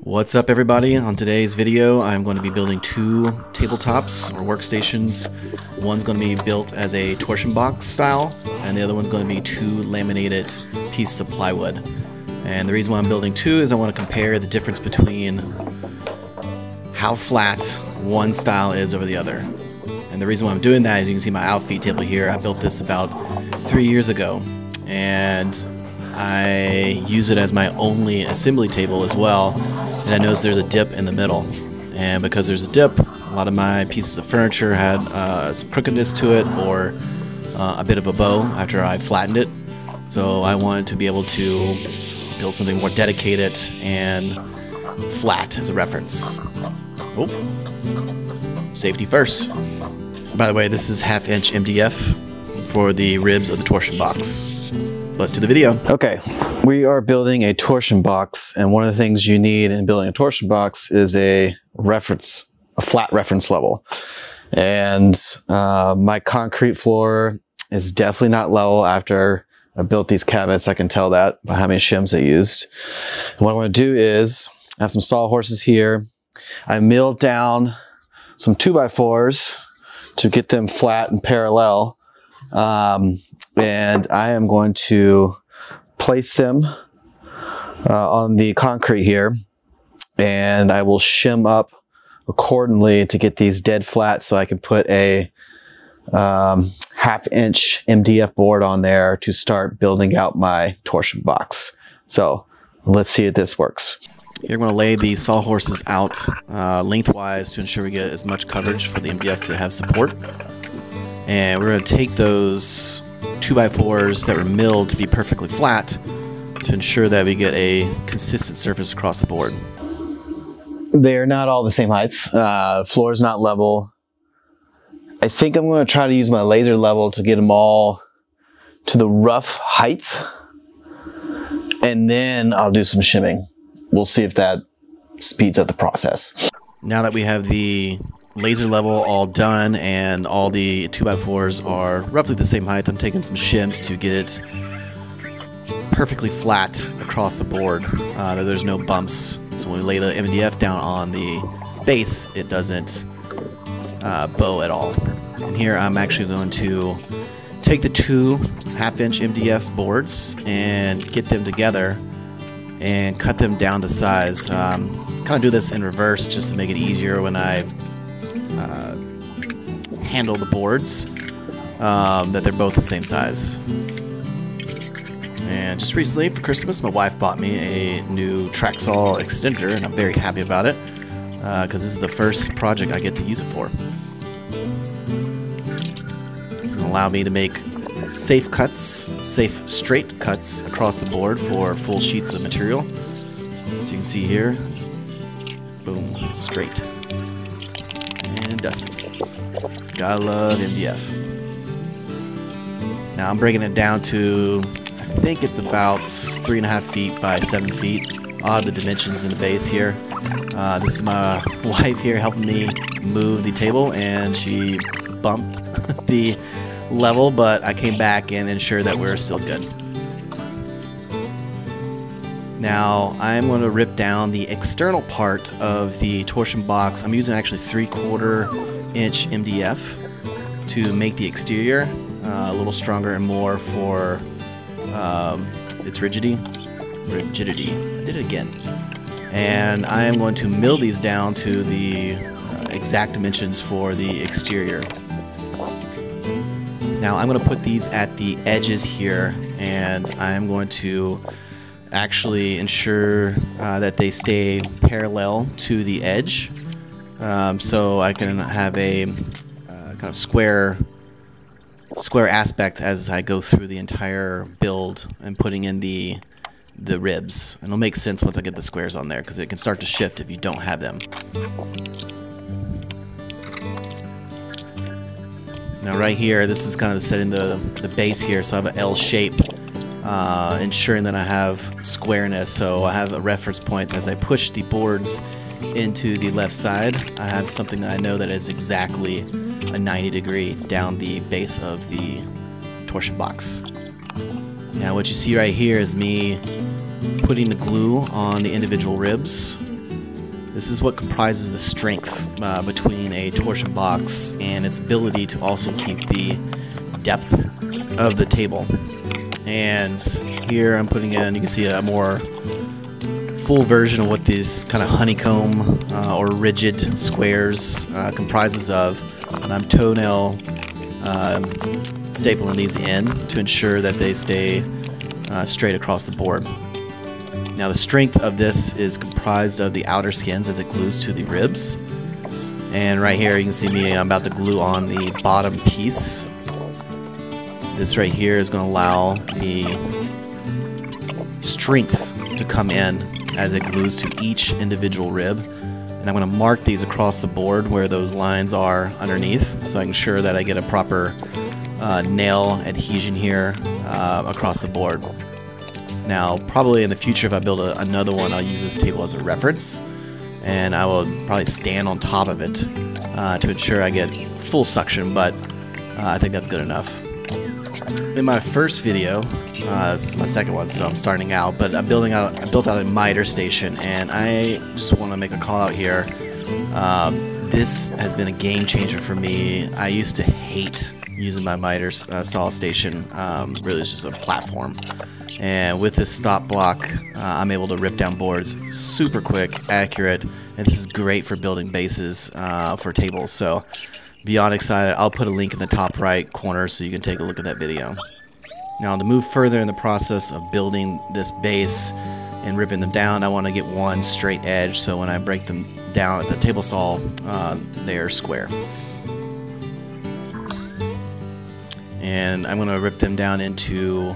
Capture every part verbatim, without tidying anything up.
What's up, everybody? On today's video, I'm going to be building two tabletops or workstations. One's going to be built as a torsion box style, and the other one's going to be two laminated pieces of plywood. And the reason why I'm building two is I want to compare the difference between how flat one style is over the other. And the reason why I'm doing that is you can see my outfeed table here. I built this about three years ago, and I use it as my only assembly table as well, and I noticed there's a dip in the middle. And because there's a dip, a lot of my pieces of furniture had uh, some crookedness to it, or uh, a bit of a bow after I flattened it. So I wanted to be able to build something more dedicated and flat as a reference. Oh, safety first. By the way, this is half inch M D F for the ribs of the torsion box. Let's do the video. Okay, we are building a torsion box, and one of the things you need in building a torsion box is a reference, a flat reference level. And uh, my concrete floor is definitely not level after I built these cabinets. I can tell that by how many shims I used. And what I want to do is, I have some sawhorses here. I milled down some two by fours to get them flat and parallel. Um, and I am going to place them uh, on the concrete here, and I will shim up accordingly to get these dead flat so I can put a um, half inch M D F board on there to start building out my torsion box. So let's see if this works. You're going to lay the sawhorses out uh, lengthwise to ensure we get as much coverage for the M D F to have support. And we're going to take those two by fours that were milled to be perfectly flat to ensure that we get a consistent surface across the board. They're not all the same height. Uh, floor is not level. I think I'm going to try to use my laser level to get them all to the rough height, and then I'll do some shimming. We'll see if that speeds up the process. Now that we have the laser level all done and all the two by fours are roughly the same height, I'm taking some shims to get it perfectly flat across the board. Uh, there's no bumps, so when we lay the M D F down on the base, it doesn't uh, bow at all. And here I'm actually going to take the two half inch M D F boards and get them together and cut them down to size. Um, kind of do this in reverse just to make it easier when I Uh, handle the boards, um, that they're both the same size. And just recently for Christmas, my wife bought me a new Traxol extender, and I'm very happy about it because uh, this is the first project I get to use it for. It's going to allow me to make safe cuts, safe straight cuts across the board for full sheets of material. As you can see here, boom, straight. And dusting. Gotta love M D F. Now I'm breaking it down to, I think it's about three and a half feet by seven feet. Ah, the dimensions in the base here. Uh, this is my wife here helping me move the table, and she bumped the level, but I came back and ensured that we're still good. Now I'm going to rip down the external part of the torsion box. I'm using actually three-quarter inch M D F to make the exterior uh, a little stronger and more for um, its rigidity. Rigidity. I did it again. And I am going to mill these down to the uh, exact dimensions for the exterior. Now I'm going to put these at the edges here, and I'm going to actually ensure uh, that they stay parallel to the edge, um, so I can have a uh, kind of square square aspect as I go through the entire build and putting in the the ribs. And it'll make sense once I get the squares on there, because it can start to shift if you don't have them. Now right here, this is kind of setting the, the base here, so I have an L shape. Uh, ensuring that I have squareness, so I have a reference point as I push the boards into the left side. I have something that I know that is exactly a ninety degree down the base of the torsion box. Now what you see right here is me putting the glue on the individual ribs This is what comprises the strength uh, between a torsion box and its ability to also keep the depth of the table. And here I'm putting in, you can see a more full version of what these kind of honeycomb uh, or rigid squares uh, comprises of, and I'm toenail uh, stapling these in to ensure that they stay uh, straight across the board. Now the strength of this is comprised of the outer skins as it glues to the ribs, and right here you can see me, I'm about to glue on the bottom piece. This right here is going to allow the strength to come in as it glues to each individual rib, and I'm going to mark these across the board where those lines are underneath, so I ensure that I get a proper uh, nail adhesion here uh, across the board. Now probably in the future, if I build a, another one, I'll use this table as a reference, and I will probably stand on top of it uh, to ensure I get full suction, but uh, I think that's good enough. In my first video, uh, this is my second one, so I'm starting out, but I'm building out, I built out a miter station, and I just want to make a call out here. Um, this has been a game changer for me. I used to hate using my miter uh, saw station. Um, really, it's just a platform. And with this stop block, uh, I'm able to rip down boards super quick, accurate, and this is great for building bases uh, for tables. So. Beyond excited. I'll put a link in the top right corner so you can take a look at that video. Now to move further in the process of building this base and ripping them down, I want to get one straight edge so when I break them down at the table saw, uh, they are square. And I'm going to rip them down into,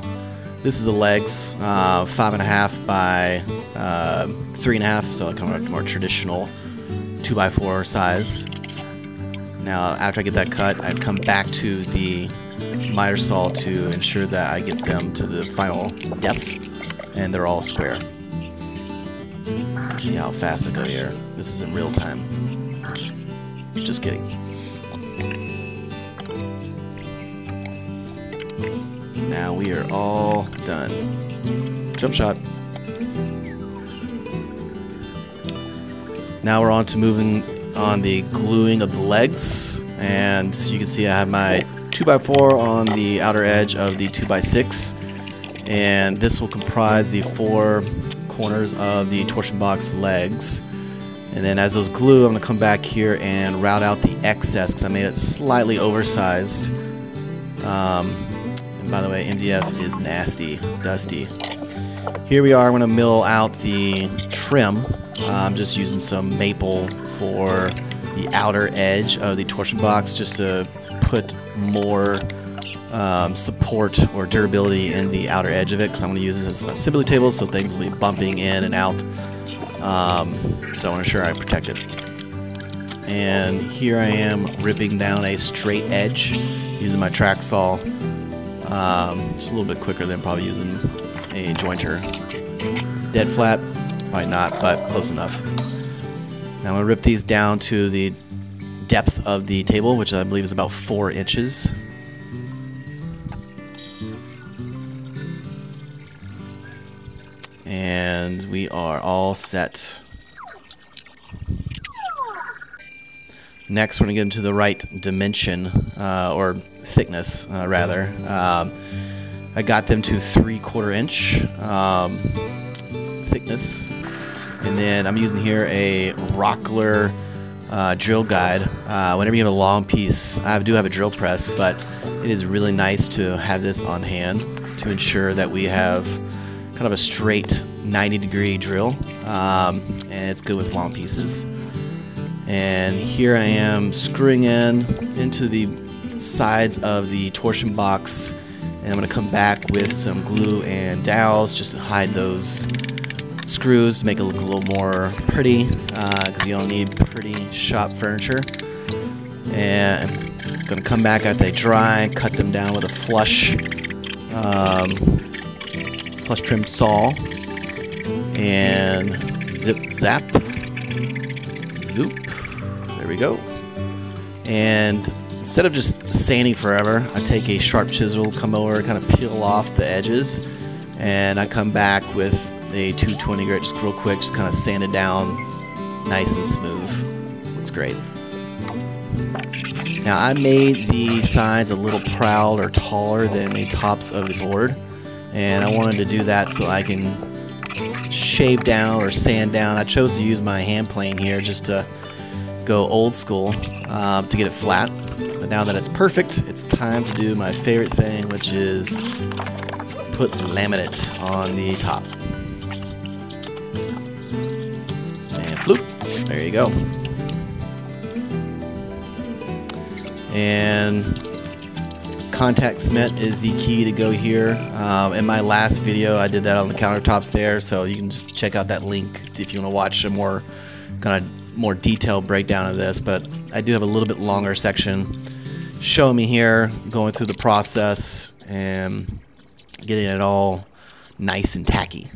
this is the legs, uh, five and a half by uh, three and a half, so kind of a more traditional two by four size. Now, after I get that cut, I come back to the miter saw to ensure that I get them to the final depth, and they're all square. See how fast I go here. This is in real time. Just kidding. Now we are all done. Jump shot. Now we're on to moving on the gluing of the legs, and you can see I have my two by four on the outer edge of the two by six, and this will comprise the four corners of the torsion box legs. And then as those glue, I'm going to come back here and route out the excess because I made it slightly oversized. Um, and by the way, M D F is nasty, dusty. Here we are. I'm going to mill out the trim. I'm um, just using some maple for the outer edge of the torsion box just to put more um, support or durability in the outer edge of it, because I'm going to use this as an assembly table, so things will be bumping in and out. Um, so I want to ensure I protect it. And here I am ripping down a straight edge using my track saw. Um, just a little bit quicker than probably using a jointer. It's a dead flat. Probably not, but close enough. Now I'm going to rip these down to the depth of the table, which I believe is about four inches. And we are all set. Next, we're going to get into the right dimension, uh, or thickness, uh, rather. Um, I got them to three quarter inch um, thickness. And then I'm using here a Rockler uh, drill guide. Uh, whenever you have a long piece, I do have a drill press, but it is really nice to have this on hand to ensure that we have kind of a straight ninety degree drill, um, and it's good with long pieces. And here I am screwing in into the sides of the torsion box, and I'm going to come back with some glue and dowels just to hide those screws to make it look a little more pretty, because uh, you don't need pretty shop furniture. And I'm going to come back after they dry, cut them down with a flush um, flush trim saw, and zip zap zoop, there we go. And instead of just sanding forever, I take a sharp chisel, come over, kind of peel off the edges, and I come back with a two twenty grit, just real quick, just kind of sand it down nice and smooth. Looks great. Now I made the sides a little proud or taller than the tops of the board, and I wanted to do that so I can shave down or sand down. I chose to use my hand plane here just to go old school uh, to get it flat. But now that it's perfect, it's time to do my favorite thing, which is put laminate on the top. And floop, there you go. And contact cement is the key to go here. Um, in my last video, I did that on the countertops there, so you can just check out that link if you want to watch a more kind of more detailed breakdown of this. But I do have a little bit longer section showing me here, going through the process and getting it all nice and tacky,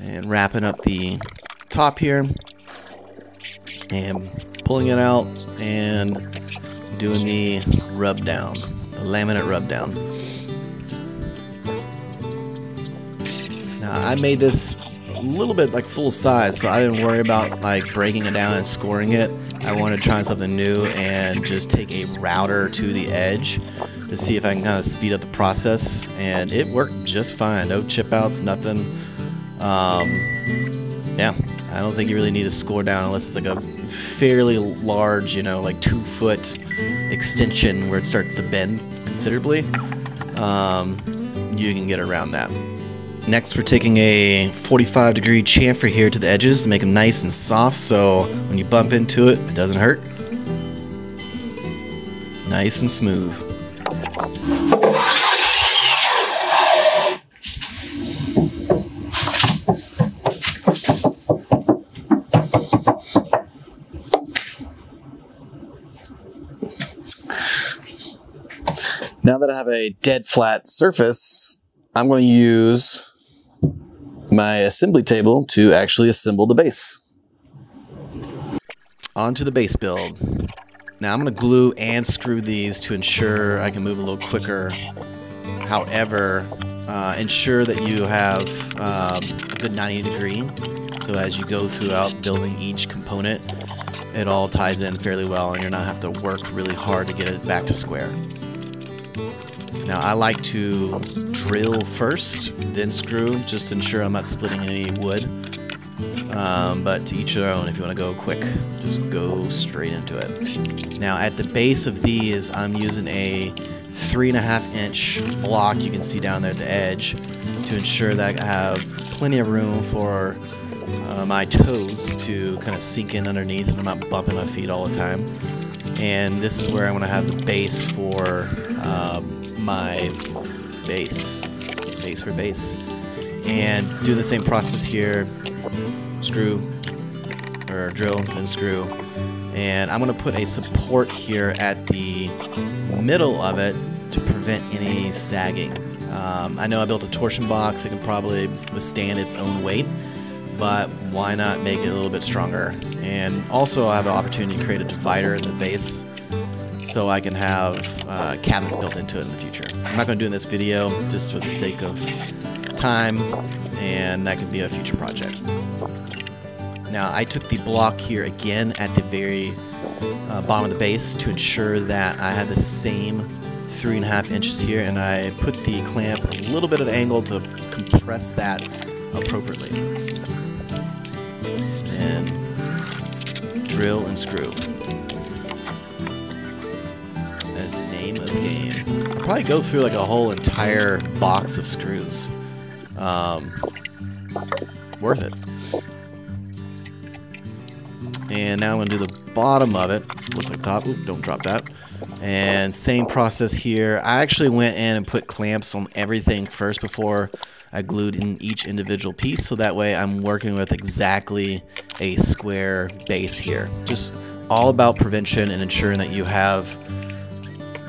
and wrapping up the top here, and pulling it out and doing the rub down, the laminate rub down. Now I made this a little bit like full size, so I didn't worry about like breaking it down and scoring it. I wanted to try something new and just take a router to the edge to see if I can kind of speed up the process, and it worked just fine. No chip outs, nothing. Um, yeah, I don't think you really need to score down unless it's like a fairly large, you know, like two foot extension where it starts to bend considerably. Um, you can get around that. Next, we're taking a forty-five degree chamfer here to the edges to make them nice and soft, so when you bump into it, it doesn't hurt. Nice and smooth. Now that I have a dead flat surface, I'm going to use my assembly table to actually assemble the base. Onto the base build. Now I'm going to glue and screw these to ensure I can move a little quicker. However, uh, ensure that you have um, a good ninety degree. So as you go throughout building each component, it all ties in fairly well and you're not have to work really hard to get it back to square. Now I like to drill first, then screw, just to ensure I'm not splitting any wood. Um, but to each their own. If you want to go quick, just go straight into it. Now at the base of these, I'm using a three and a half inch block you can see down there at the edge to ensure that I have plenty of room for uh, my toes to kind of sink in underneath and I'm not bumping my feet all the time. And this is where I'm going to have the base for uh, my base, base for base, and do the same process here, screw, or drill, and screw, and I'm going to put a support here at the middle of it to prevent any sagging. Um, I know I built a torsion box, it can probably withstand its own weight, but why not make it a little bit stronger? And also I have an opportunity to create a divider at the base, so I can have uh, cabinets built into it in the future. I'm not going to do in this video just for the sake of time, and that could be a future project. Now I took the block here again at the very uh, bottom of the base to ensure that I had the same three and a half inches here, and I put the clamp a little bit at an angle to compress that appropriately. And drill and screw. Game. I'll probably go through like a whole entire box of screws. Um, worth it. And now I'm going to do the bottom of it. Looks like top. Oop, don't drop that. And same process here. I actually went in and put clamps on everything first before I glued in each individual piece. So that way I'm working with exactly a square base here. Just all about prevention and ensuring that you have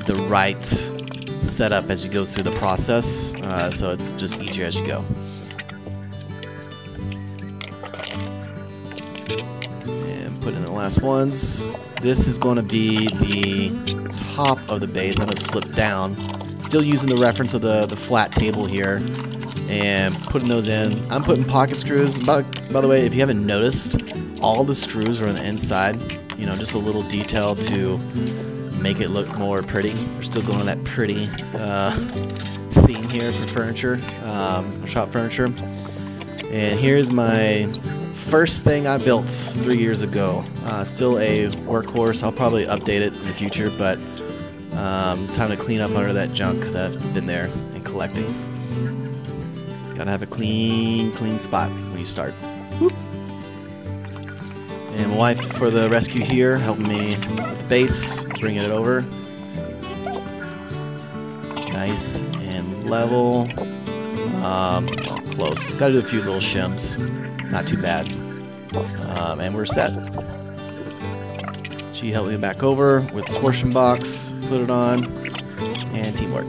the right setup as you go through the process, uh, so it's just easier as you go. And put in the last ones. This is going to be the top of the base. I'm going to flip down. Still using the reference of the, the flat table here and putting those in. I'm putting pocket screws. By, by the way, if you haven't noticed, all the screws are on the inside. You know, just a little detail to make it look more pretty. We're still going with that pretty uh, theme here for furniture, um, shop furniture. And here's my first thing I built three years ago. Uh, still a workhorse. I'll probably update it in the future, but um, time to clean up under that junk that's been there and collecting. Gotta have a clean, clean spot when you start. Whoop. And my wife for the rescue here, helping me with the base, bringing it over. Nice and level. Um, close. Gotta do a few little shims. Not too bad. Um, and we're set. She helped me back over with the torsion box, put it on, and teamwork.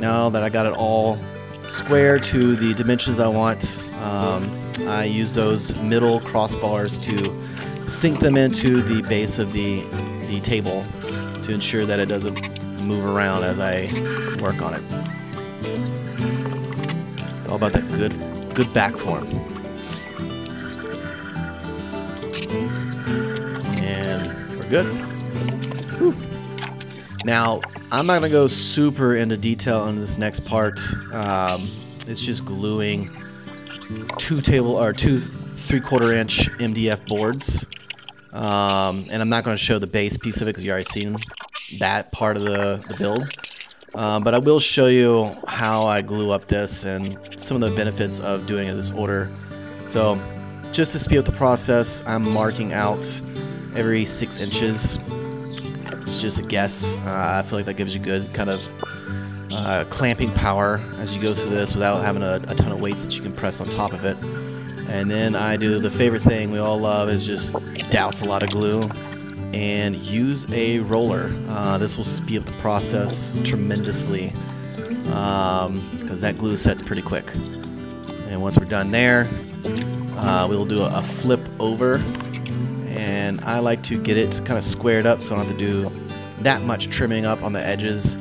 Now that I got it all square to the dimensions I want, um, I use those middle crossbars to sink them into the base of the, the table to ensure that it doesn't move around as I work on it. It's all about that good, good back form. And we're good. Whew. Now, I'm not going to go super into detail in this next part. Um, it's just gluing two table or two three-quarter inch M D F boards, um, and I'm not going to show the base piece of it because you already seen that part of the, the build. Um, but I will show you how I glue up this and some of the benefits of doing it this order. So just to speed up the process, I'm marking out every six inches. It's just a guess. Uh, I feel like that gives you good kind of uh, clamping power as you go through this without having a, a ton of weights that you can press on top of it. And then I do the favorite thing we all love, is just douse a lot of glue and use a roller. Uh, this will speed up the process tremendously because um, that glue sets pretty quick. And once we're done there, uh, we'll do a, a flip over. And I like to get it kind of squared up so I don't have to do that much trimming up on the edges,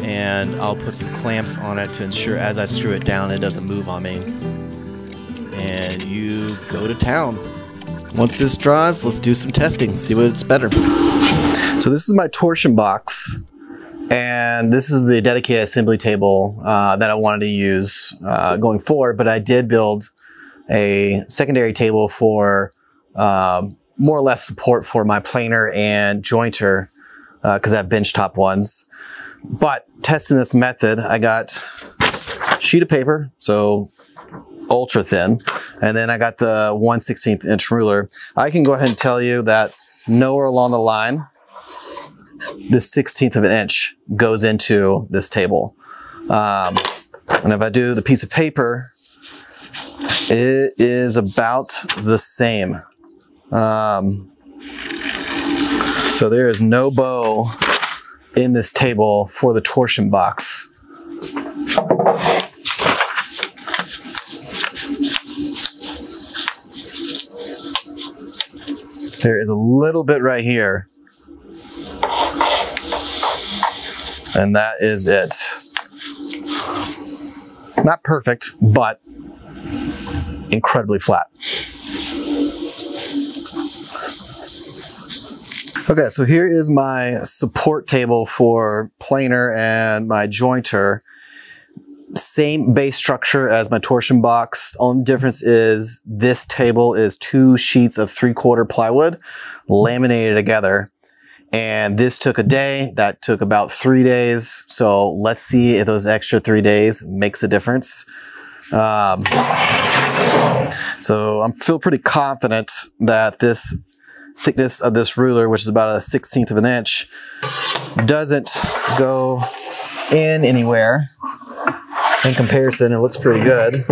and I'll put some clamps on it to ensure as I screw it down it doesn't move on me. And you go to town. Once this dries, let's do some testing, see what it's better. So this is my torsion box, and this is the dedicated assembly table uh, that I wanted to use uh, going forward, but I did build a secondary table for um, more or less support for my planer and jointer, because uh, I have bench top ones. But testing this method, I got a sheet of paper, so ultra thin, and then I got the one sixteenth inch ruler. I can go ahead and tell you that nowhere along the line, the sixteenth of an inch goes into this table. Um, and if I do the piece of paper, it is about the same. Um, so there is no bow in this table for the torsion box. There is a little bit right here, and that is it. Not perfect, but incredibly flat. Okay, so here is my support table for planer and my jointer. Same base structure as my torsion box. Only difference is this table is two sheets of three-quarter plywood laminated together. And this took a day. That took about three days. So let's see if those extra three days makes a difference. Um, so I feel pretty confident that this thickness of this ruler, which is about a sixteenth of an inch, doesn't go in anywhere. In comparison, it looks pretty good.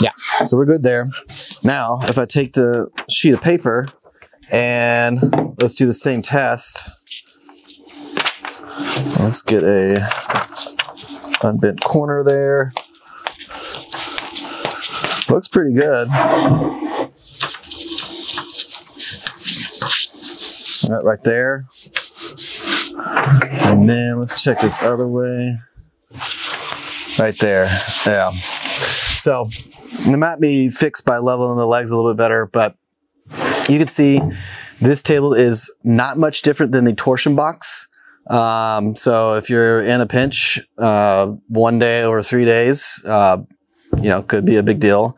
Yeah, so we're good there. Now, if I take the sheet of paper and let's do the same test. Let's get a unbent corner there. Looks pretty good. That right there. And then let's check this other way. right there. Yeah. So it might be fixed by leveling the legs a little bit better, but you can see this table is not much different than the torsion box. Um, so if you're in a pinch, uh, one day over three days, uh, you know, could be a big deal.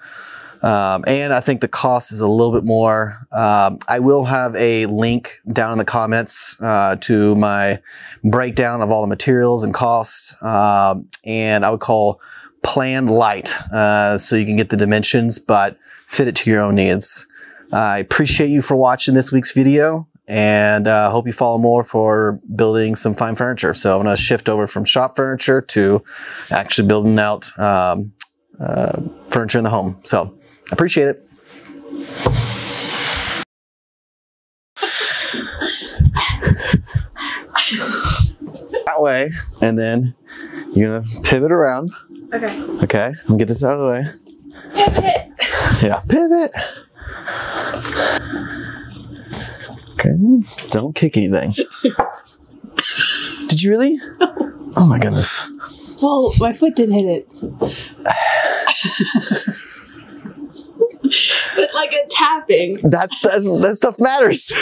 Um, and I think the cost is a little bit more. Um, I will have a link down in the comments uh, to my breakdown of all the materials and costs. Um, and I would call Plan Light, uh, so you can get the dimensions, but fit it to your own needs. I appreciate you for watching this week's video, and I uh, hope you follow more for building some fine furniture. So I'm going to shift over from shop furniture to actually building out um, uh, furniture in the home. So I appreciate it. That way, and then you're going to pivot around. Okay. Okay, I'm going to get this out of the way. Pivot! Yeah, pivot! Okay, don't kick anything. Did you really? No. Oh my goodness. Well, my foot did hit it. But like a tapping. That's, that's that stuff matters.